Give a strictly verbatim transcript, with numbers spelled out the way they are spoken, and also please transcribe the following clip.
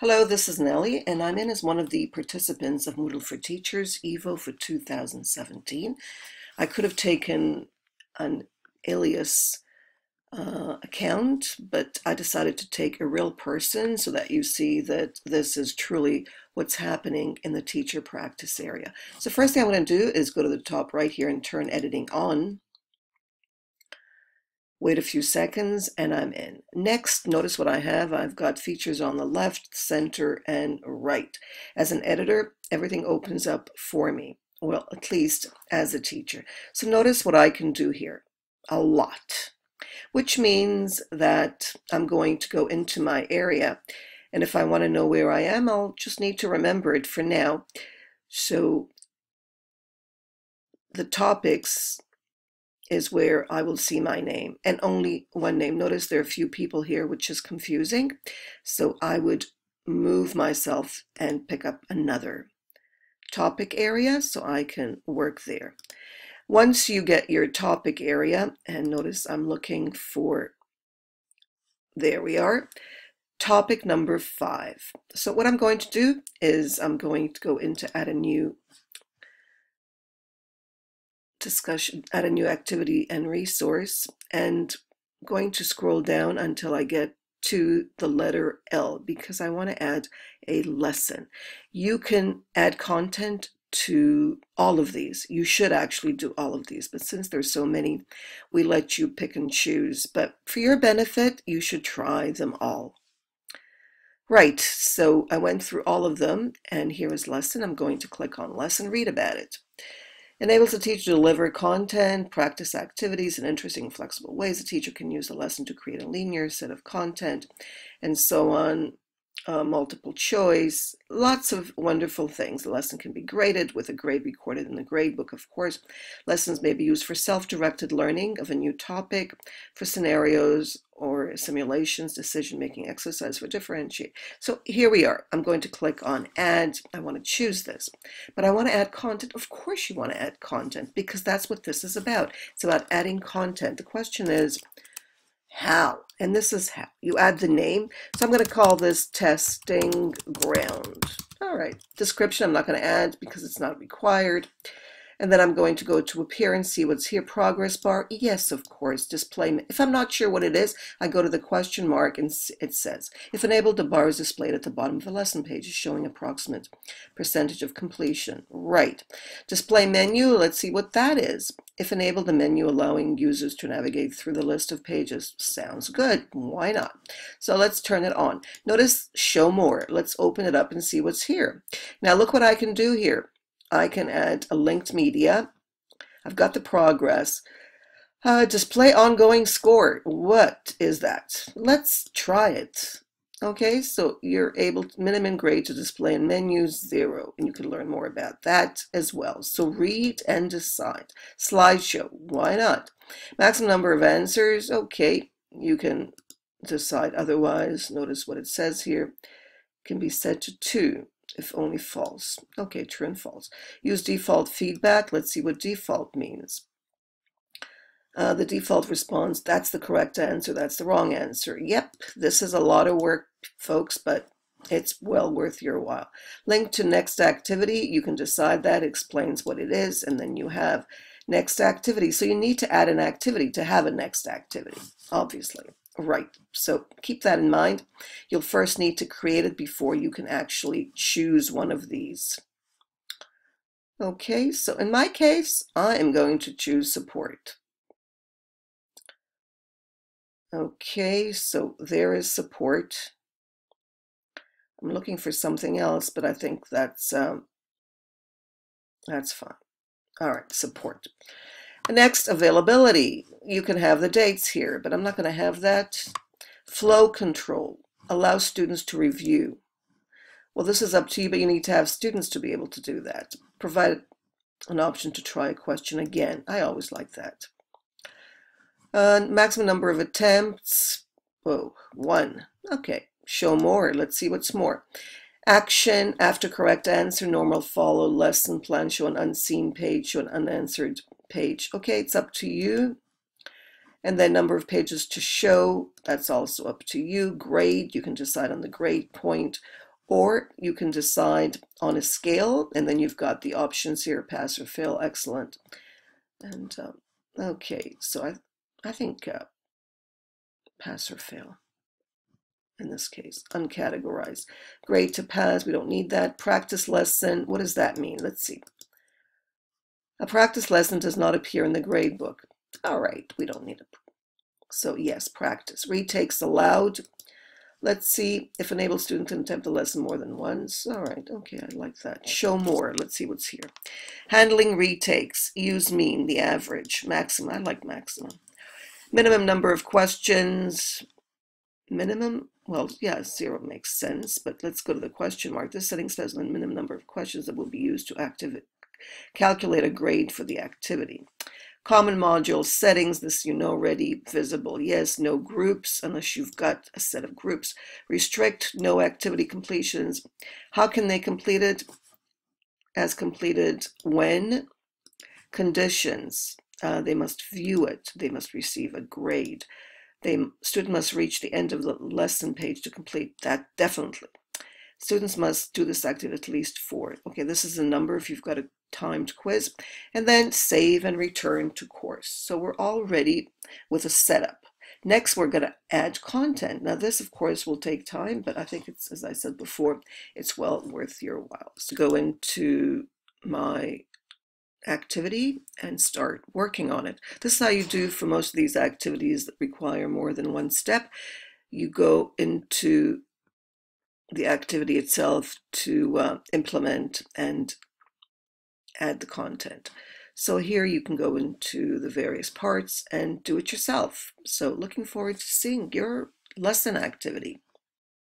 Hello, this is Nellie, and I'm in as one of the participants of Moodle for Teachers, E V O for two thousand seventeen. I could have taken an alias uh, account, but I decided to take a real person so that you see that this is truly what's happening in the teacher practice area. So first thing I want to do is go to the top right here and turn editing on. Wait a few seconds and I'm in. Next, notice what I have. I've got features on the left, center, and right. As an editor, everything opens up for me. Well, at least as a teacher. So notice what I can do here. A lot. Which means that I'm going to go into my area. And if I want to know where I am, I'll just need to remember it for now. So the topics is where I will see my name, and only one name. Notice there are a few people here, which is confusing. So I would move myself and pick up another topic area so I can work there. Once you get your topic area, and notice I'm looking for, there we are, topic number five. So what I'm going to do is I'm going to go into add a new discussion, add a new activity and resource, and I'm going to scroll down until I get to the letter L because I want to add a lesson. You can add content to all of these. You should actually do all of these, but since there's so many, we let you pick and choose. But for your benefit, you should try them all. Right, so I went through all of them, and here is lesson. I'm going to click on lesson, read about it. Enables the teacher to deliver content, practice activities in interesting and flexible ways. The teacher can use the lesson to create a linear set of content, and so on, uh, multiple choice, lots of wonderful things. The lesson can be graded with a grade recorded in the grade book, of course. Lessons may be used for self-directed learning of a new topic, for scenarios or simulations, decision-making exercise, for differentiate. So here we are. I'm going to click on add. I want to choose this, but I want to add content. Of course you want to add content because that's what this is about. It's about adding content. The question is how, and this is how. You add the name. So I'm going to call this testing ground. All right. Description I'm not going to add because it's not required. And then I'm going to go to appearance, see what's here, progress bar. Yes, of course, display. If I'm not sure what it is, I go to the question mark and it says, if enabled, the bar is displayed at the bottom of the lesson page, showing approximate percentage of completion. Right. Display menu, let's see what that is. If enabled, the menu allowing users to navigate through the list of pages. Sounds good. Why not? So let's turn it on. Notice show more. Let's open it up and see what's here. Now look what I can do here. I can add a linked media. I've got the progress. Uh, display ongoing score. What is that? Let's try it. Okay, so you're able to minimum grade to display in menu zero, and you can learn more about that as well. So read and decide. Slideshow. Why not? Maximum number of answers. Okay, you can decide otherwise. Notice what it says here. Can be set to two. If only false. Okay, true and false. Use default feedback. Let's see what default means. Uh, the default response, that's the correct answer, that's the wrong answer. Yep, this is a lot of work, folks, but it's well worth your while. Link to next activity. You can decide that, explains what it is, and then you have next activity. So you need to add an activity to have a next activity, obviously. Right, so keep that in mind. You'll first need to create it before you can actually choose one of these. Okay, so in my case, I am going to choose support. Okay, so there is support. I'm looking for something else, but I think that's, um, that's fine. All right, support. Next, availability. You can have the dates here, but I'm not going to have that. Flow control. Allow students to review. Well, this is up to you, but you need to have students to be able to do that. Provide an option to try a question again. I always like that. Uh, maximum number of attempts. Whoa, one. Okay, show more. Let's see what's more. Action, after correct answer, normal follow, lesson plan, show an unseen page, show an unanswered page. Okay, it's up to you. And then number of pages to show, that's also up to you. Grade, you can decide on the grade point Or you can decide on a scale, and then you've got the options here, pass or fail, excellent. And um, okay, so I, I think uh, pass or fail in this case, uncategorized. Grade to pass, we don't need that. Practice lesson, what does that mean? Let's see. A practice lesson does not appear in the grade book. All right, we don't need it. So yes, practice. Retakes allowed. Let's see if enabled student can attempt the lesson more than once. All right, okay, I like that. Show more. Let's see what's here. Handling retakes. Use mean, the average. Maximum. I like maximum. Minimum number of questions. Minimum, well, yeah, zero makes sense, but let's go to the question mark. This setting says the minimum number of questions that will be used to activate, calculate a grade for the activity. Common module settings, this you know already, visible, yes, no groups, unless you've got a set of groups. Restrict, no activity completions. How can they complete it? As completed when? Conditions, uh, they must view it, they must receive a grade. They, student must reach the end of the lesson page to complete that, definitely. Students must do this activity at least four. Okay, this is a number if you've got a timed quiz. And then save and return to course. So we're all ready with a setup. Next, we're going to add content. Now this, of course, will take time, but I think it's, as I said before, it's well worth your while. So go into my activity and start working on it. This is how you do for most of these activities that require more than one step. You go into the activity itself to uh, implement and add the content. So here you can go into the various parts and do it yourself. So looking forward to seeing your lesson activity.